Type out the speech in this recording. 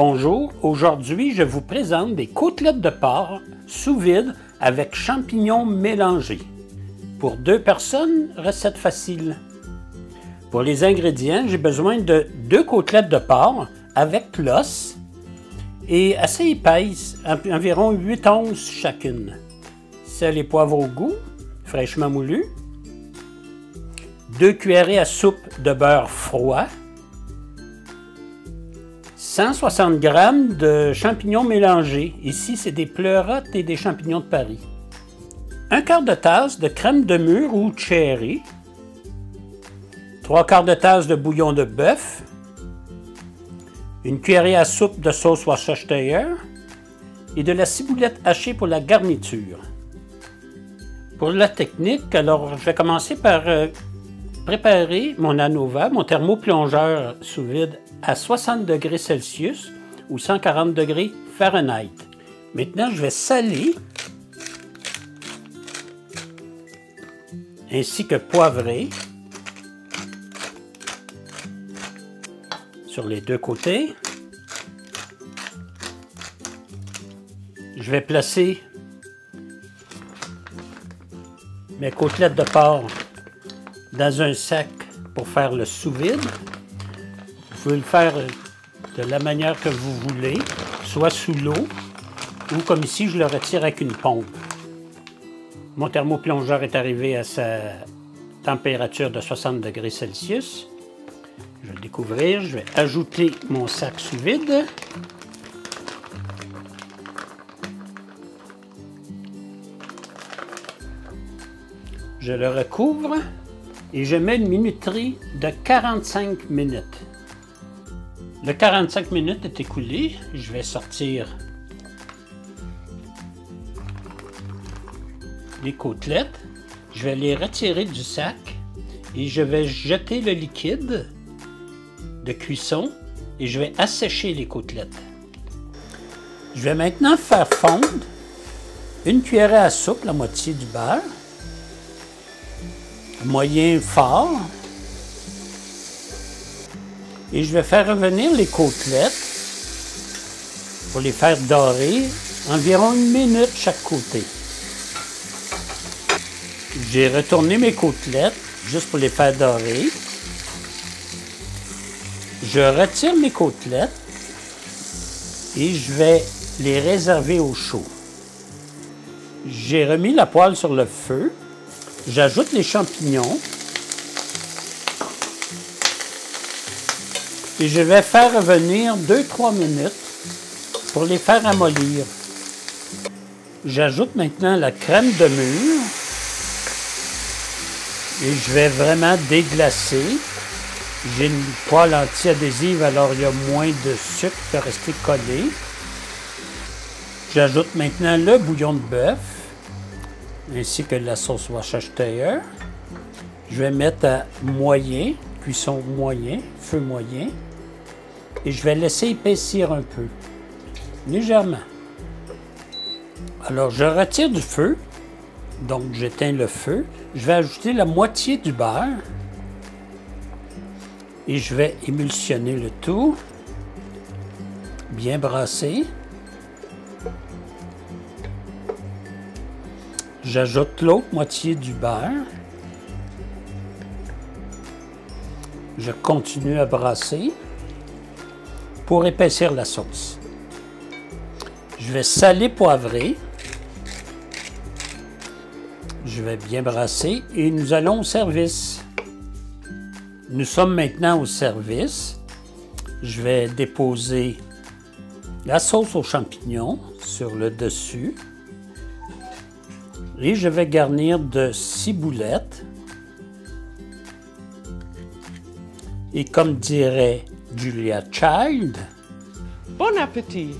Bonjour, aujourd'hui je vous présente des côtelettes de porc sous vide avec champignons mélangés. Pour deux personnes, recette facile. Pour les ingrédients, j'ai besoin de deux côtelettes de porc avec l'os et assez épaisses, environ 8 onces chacune. Sel et poivre au goût, fraîchement moulu. 2 cuillerées à soupe de beurre froid. 160 g de champignons mélangés. Ici, c'est des pleurotes et des champignons de Paris. Un quart de tasse de crème de mûre ou cherry. 3/4 de tasse de bouillon de bœuf. Une cuillerée à soupe de sauce Worcestershire. Et de la ciboulette hachée pour la garniture. Pour la technique, alors je vais commencer par préparer mon Anova, mon thermoplongeur sous vide à 60 degrés Celsius ou 140 degrés Fahrenheit. Maintenant, je vais saler ainsi que poivrer sur les deux côtés. Je vais placer mes côtelettes de porc dans un sac pour faire le sous-vide. Vous pouvez le faire de la manière que vous voulez, soit sous l'eau ou comme ici, je le retire avec une pompe. Mon thermoplongeur est arrivé à sa température de 60 degrés Celsius. Je vais le découvrir, je vais ajouter mon sac sous vide. Je le recouvre et je mets une minuterie de 45 minutes. Le 45 minutes est écoulé. Je vais sortir les côtelettes. Je vais les retirer du sac et je vais jeter le liquide de cuisson et je vais assécher les côtelettes. Je vais maintenant faire fondre une cuillerée à soupe, la moitié du beurre. Moyen fort, et je vais faire revenir les côtelettes pour les faire dorer environ 1 minute chaque côté. J'ai retourné mes côtelettes juste pour les faire dorer. Je retire mes côtelettes et je vais les réserver au chaud. J'ai remis la poêle sur le feu. J'ajoute les champignons et je vais faire revenir 2-3 minutes pour les faire amollir. J'ajoute maintenant la crème de mûre et je vais vraiment déglacer. J'ai une poêle anti-adhésive, alors il y a moins de sucre qui va rester collé. J'ajoute maintenant le bouillon de bœuf, ainsi que la sauce Worcestershire. Je vais mettre à moyen, cuisson moyen, feu moyen, et je vais laisser épaissir un peu, légèrement. Alors, je retire du feu, donc j'éteins le feu. Je vais ajouter la moitié du beurre et je vais émulsionner le tout, bien brasser. J'ajoute l'autre moitié du beurre. Je continue à brasser pour épaissir la sauce. Je vais saler, poivrer. Je vais bien brasser et nous allons au service. Nous sommes maintenant au service. Je vais déposer la sauce aux champignons sur le dessus. Et je vais garnir de ciboulette. Et comme dirait Julia Child, bon appétit!